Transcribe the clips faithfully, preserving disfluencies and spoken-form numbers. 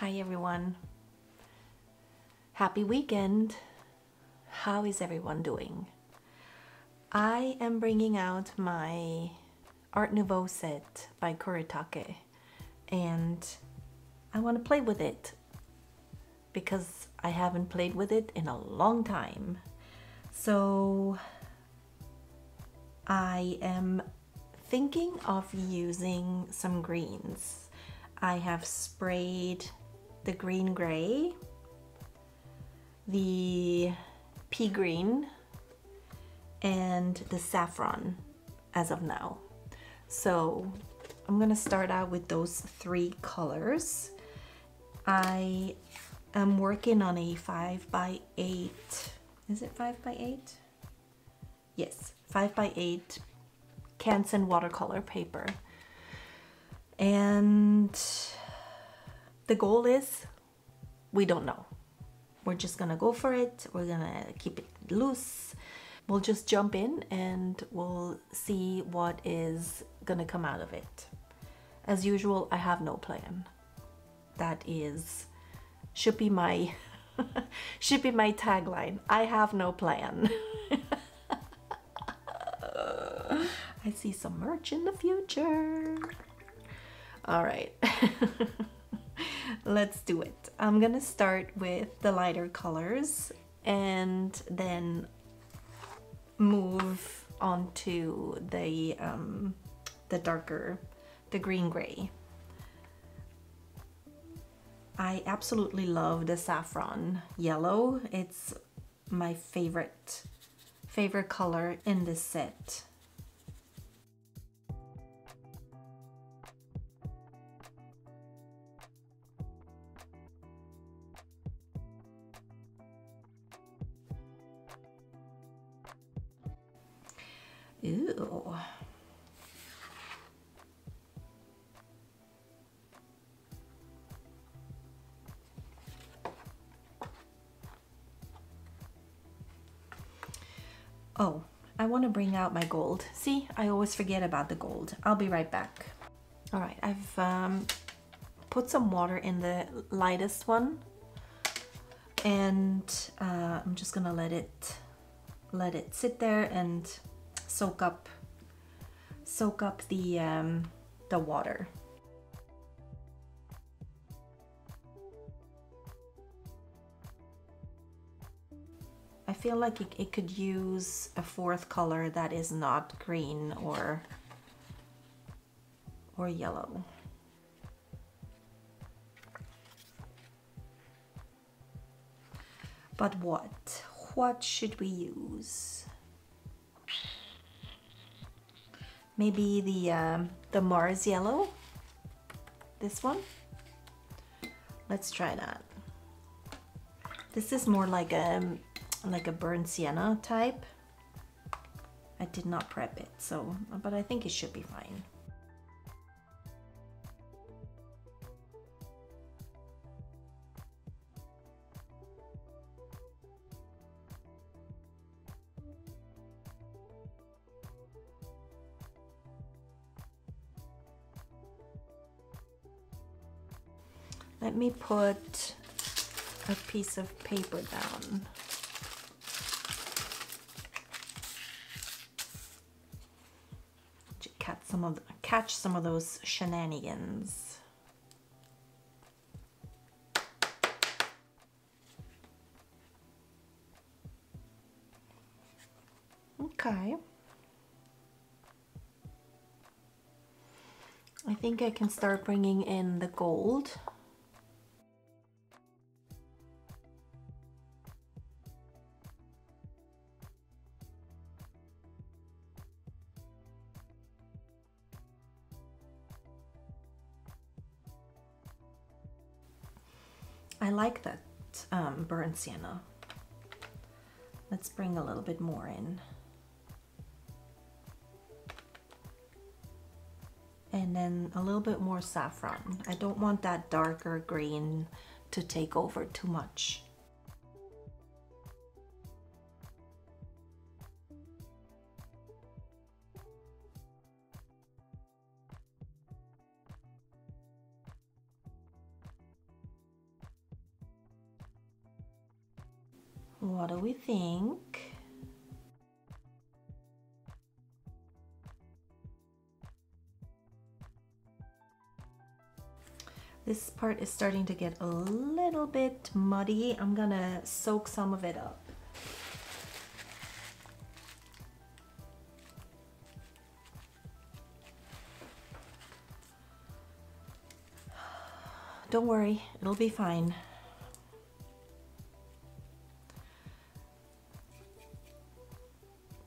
Hi everyone. Happy weekend. How is everyone doing? I am bringing out my Art Nouveau set by Kuretake, and I want to play with it because I haven't played with it in a long time. So I am thinking of using some greens. I have sprayed the green gray, the pea green, and the saffron as of now. So I'm gonna start out with those three colors. I am working on a five by eight, is it five by eight? Yes, five by eight Kansen watercolor paper. And the goal is, we don't know. We're just gonna go for it. We're gonna keep it loose. We'll just jump in and we'll see what is gonna come out of it. As usual, I have no plan. That is, should be my, should be my tagline. I have no plan. I see some merch in the future. All right, let's do it. I'm gonna start with the lighter colors and then move on to the, um, the darker, the green gray. I absolutely love the saffron yellow. It's my favorite, favorite color in this set. Ooh. Oh, I want to bring out my gold. See, I always forget about the gold. I'll be right back. All right, I've um, put some water in the lightest one, and uh, I'm just gonna let it let it sit there and soak up soak up the um, the water. I feel like it, it could use a fourth color that is not green or or yellow. But what what should we use? Maybe the, um, the Mars yellow, this one. Let's try that. This is more like a, like a burnt sienna type. I did not prep it, so, but I think it should be fine. Let me put a piece of paper down. Catch some of, catch some of those shenanigans. Okay. I think I can start bringing in the gold. I like that um, burnt sienna. Let's bring a little bit more in. And then a little bit more saffron. I don't want that darker green to take over too much. What do we think? This part is starting to get a little bit muddy. I'm gonna soak some of it up. Don't worry, it'll be fine.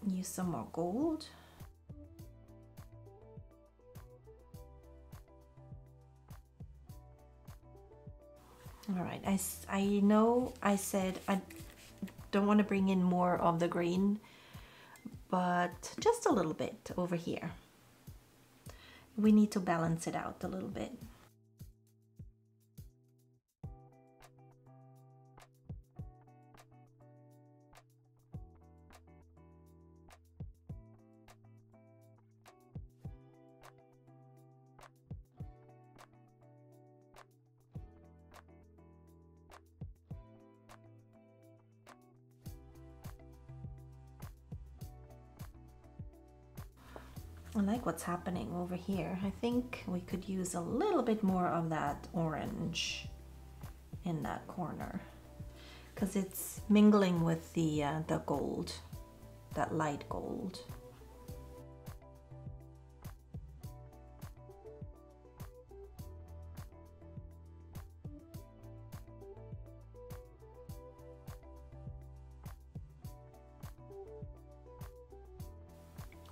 Use some more gold. All right, I, I know I said I don't want to bring in more of the green, but just a little bit over here. We need to balance it out a little bit. I like what's happening over here. I think we could use a little bit more of that orange in that corner because it's mingling with the, uh, the gold, that light gold.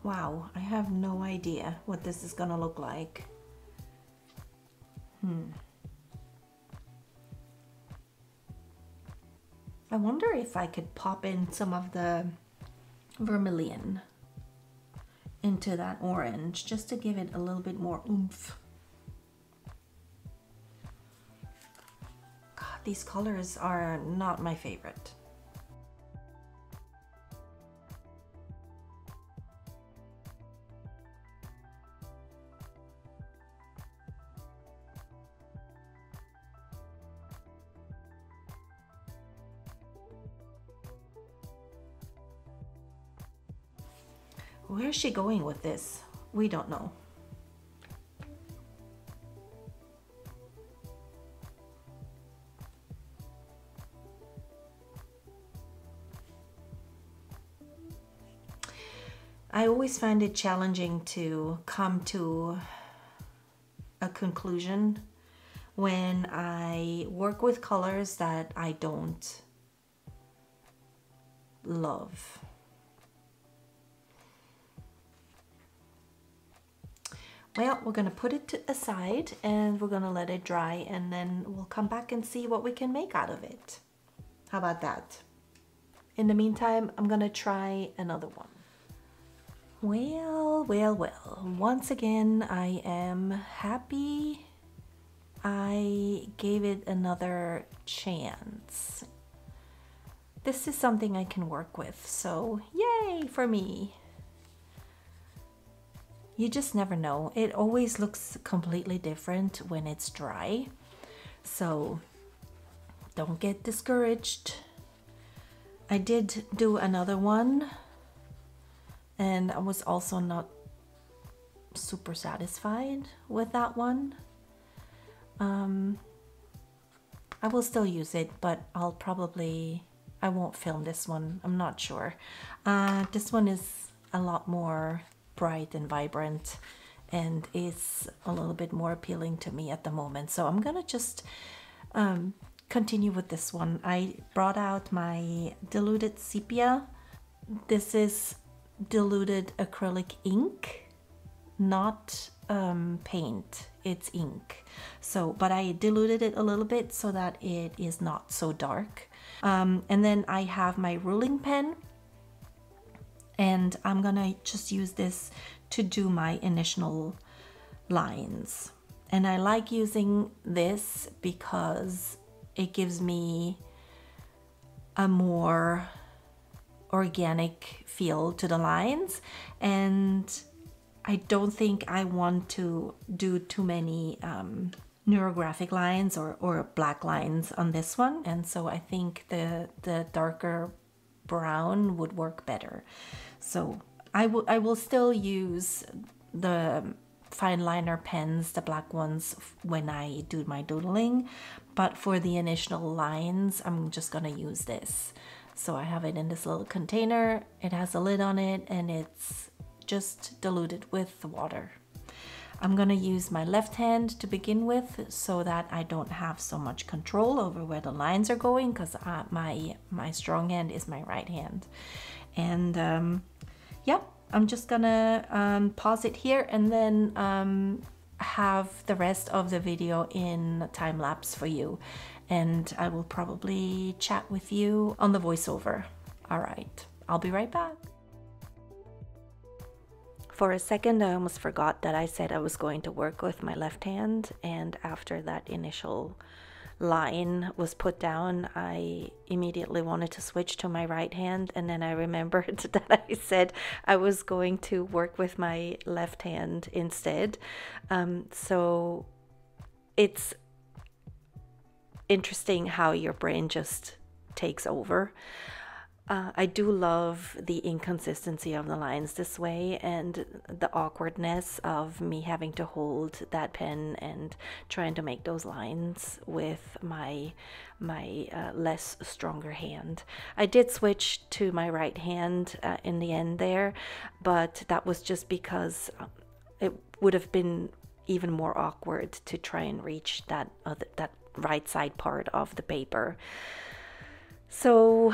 Wow, I have no idea what this is gonna look like. Hmm. I wonder if I could pop in some of the vermilion into that orange just to give it a little bit more oomph. God, these colors are not my favorite. Where's she going with this? We don't know. I always find it challenging to come to a conclusion when I work with colors that I don't love. Well, we're gonna put it aside and we're gonna let it dry and then we'll come back and see what we can make out of it. How about that? In the meantime, I'm gonna try another one. Well, well, well, once again, I am happy I gave it another chance. This is something I can work with, so yay for me. You just never know. It always looks completely different when it's dry. So don't get discouraged. I did do another one and I was also not super satisfied with that one. Um, I will still use it, but I'll probably, I won't film this one. I'm not sure. Uh, this one is a lot more bright and vibrant and is a little bit more appealing to me at the moment. So I'm gonna just um, continue with this one. I brought out my diluted sepia. This is diluted acrylic ink, not um, paint, it's ink. So, but I diluted it a little bit so that it is not so dark. Um, and then I have my ruling pen. And I'm gonna just use this to do my initial lines. And I like using this because it gives me a more organic feel to the lines. And I don't think I want to do too many um, neurographic lines or, or black lines on this one. And so I think the, the darker brown would work better. So I, I will still use the fine liner pens, the black ones, when I do my doodling, but for the initial lines, I'm just gonna use this. So I have it in this little container, it has a lid on it, and it's just diluted with the water. I'm gonna use my left hand to begin with so that I don't have so much control over where the lines are going, because my, my strong hand is my right hand. And um, yeah, I'm just gonna um, pause it here and then um, have the rest of the video in time lapse for you. And I will probably chat with you on the voiceover. All right, I'll be right back. For a second, I almost forgot that I said I was going to work with my left hand, and after that initial line was put down, I immediately wanted to switch to my right hand, and then I remembered that I said I was going to work with my left hand instead. Um, so it's interesting how your brain just takes over. Uh, I do love the inconsistency of the lines this way, and the awkwardness of me having to hold that pen and trying to make those lines with my my uh, less stronger hand. I did switch to my right hand uh, in the end there, but that was just because it would have been even more awkward to try and reach that other, that right side part of the paper. So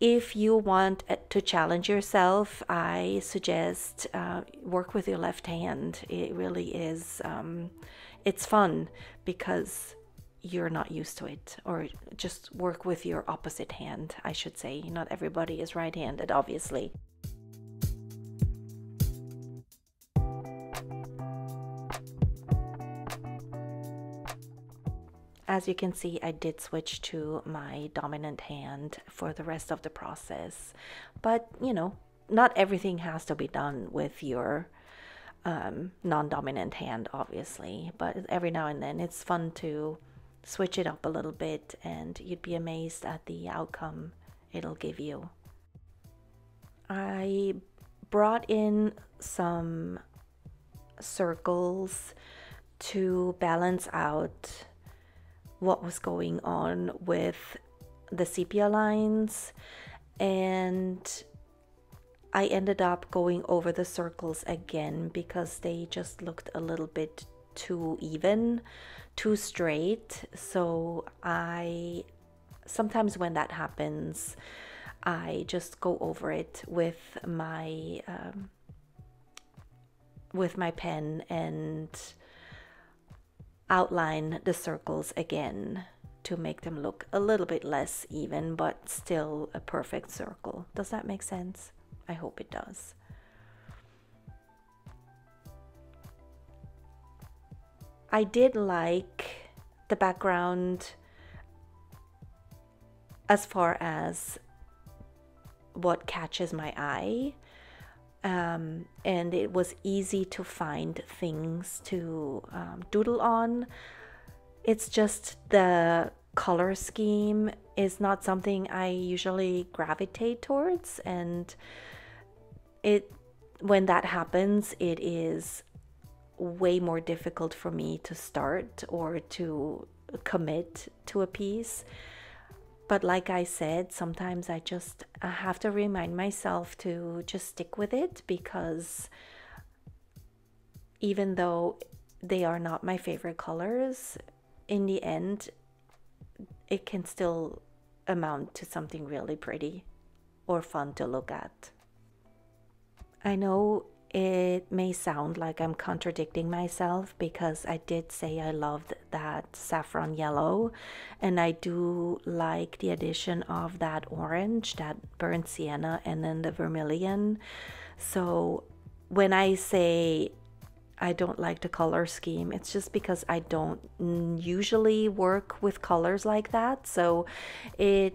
if you want to challenge yourself, I suggest uh, work with your left hand. It really is, um, it's fun because you're not used to it, or just work with your opposite hand, I should say. Not everybody is right-handed, obviously. As you can see, I did switch to my dominant hand for the rest of the process. But, you know, not everything has to be done with your um, non-dominant hand, obviously. But every now and then it's fun to switch it up a little bit, and you'd be amazed at the outcome it'll give you. I brought in some circles to balance out what was going on with the sepia lines, and I ended up going over the circles again because they just looked a little bit too even, too straight. So I sometimes, when that happens, I just go over it with my um, with my pen and outline the circles again to make them look a little bit less even, but still a perfect circle. Does that make sense? I hope it does. I did like the background as far as what catches my eye. Um, and it was easy to find things to um, doodle on. It's just the color scheme is not something I usually gravitate towards, and it when that happens, it is way more difficult for me to start or to commit to a piece. But like I said, sometimes I just I have to remind myself to just stick with it, because even though they are not my favorite colors, in the end, it can still amount to something really pretty or fun to look at. I know it may sound like I'm contradicting myself, because I did say I loved that saffron yellow, and I do like the addition of that orange, that burnt sienna, and then the vermilion. So when I say I don't like the color scheme, it's just because I don't usually work with colors like that. So it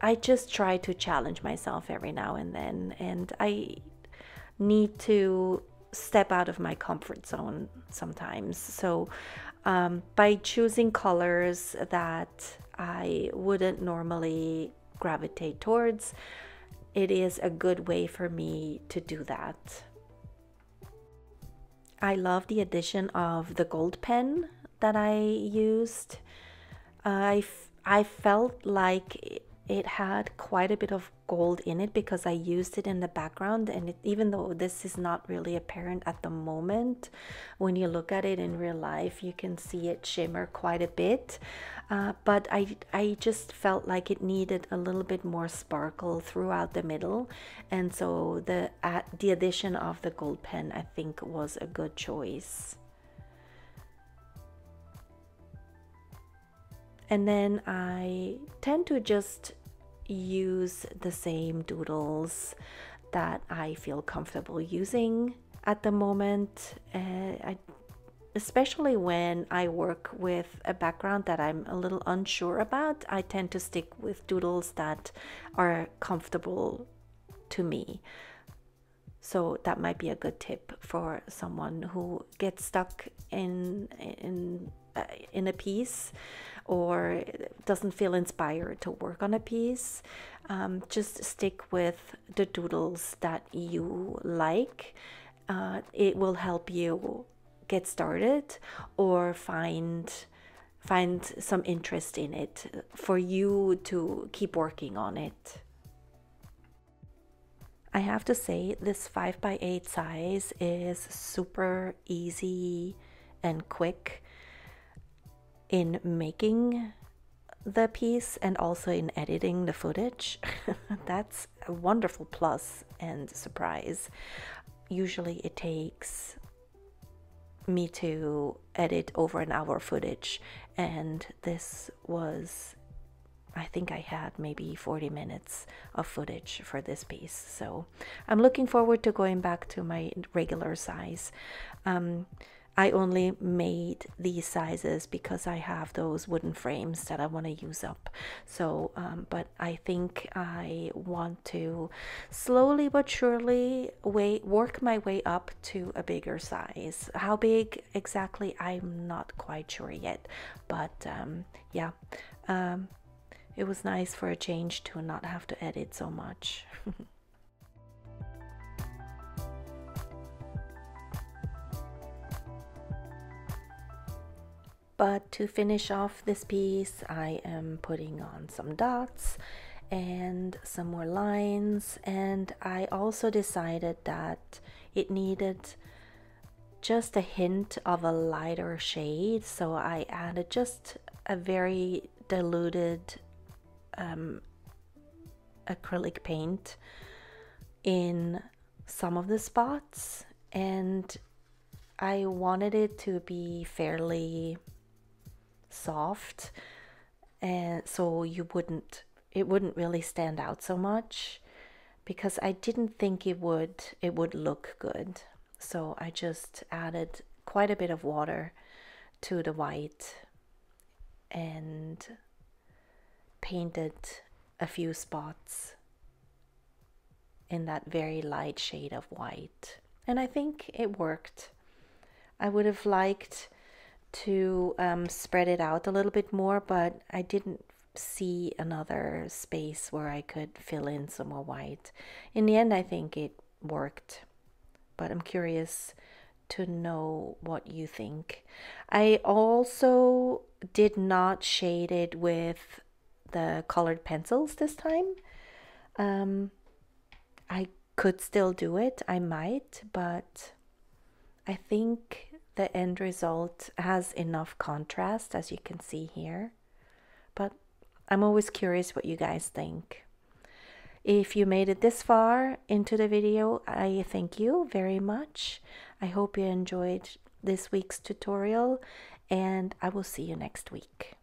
I just try to challenge myself every now and then, and I need to step out of my comfort zone sometimes. So um, by choosing colors that I wouldn't normally gravitate towards, it is a good way for me to do that. I love the addition of the gold pen that I used. Uh, I, f I felt like it had quite a bit of gold in it because I used it in the background, and it, even though this is not really apparent at the moment, when you look at it in real life you can see it shimmer quite a bit, uh, but I, I just felt like it needed a little bit more sparkle throughout the middle, and so the, uh, the addition of the gold pen I think was a good choice. And then I tend to just use the same doodles that I feel comfortable using at the moment, uh, I, especially when I work with a background that I'm a little unsure about. I tend to stick with doodles that are comfortable to me. So that might be a good tip for someone who gets stuck in, in, uh, in a piece, or doesn't feel inspired to work on a piece. Um, just stick with the doodles that you like. Uh, it will help you get started or find, find some interest in it for you to keep working on it. I have to say this five by eight size is super easy and quick in making the piece and also in editing the footage. That's a wonderful plus and surprise. Usually it takes me to edit over an hour footage, and this was, I think I had maybe forty minutes of footage for this piece. So I'm looking forward to going back to my regular size. Um, I only made these sizes because I have those wooden frames that I want to use up. So, um, but I think I want to slowly but surely way, work my way up to a bigger size. How big exactly, I'm not quite sure yet. But um, yeah, um, it was nice for a change to not have to edit so much. But to finish off this piece, I am putting on some dots and some more lines, and I also decided that it needed just a hint of a lighter shade, so I added just a very diluted um, acrylic paint in some of the spots, and I wanted it to be fairly soft, and so you wouldn't it wouldn't really stand out so much, because I didn't think it would it would look good. So I just added quite a bit of water to the white and painted a few spots in that very light shade of white, and I think it worked. I would have liked to um, spread it out a little bit more, but I didn't see another space where I could fill in some more white. In the end, I think it worked, but I'm curious to know what you think. I also did not shade it with the colored pencils this time. Um, I could still do it, I might, but I think the end result has enough contrast, as you can see here, but I'm always curious what you guys think. If you made it this far into the video, I thank you very much. I hope you enjoyed this week's tutorial, and I will see you next week.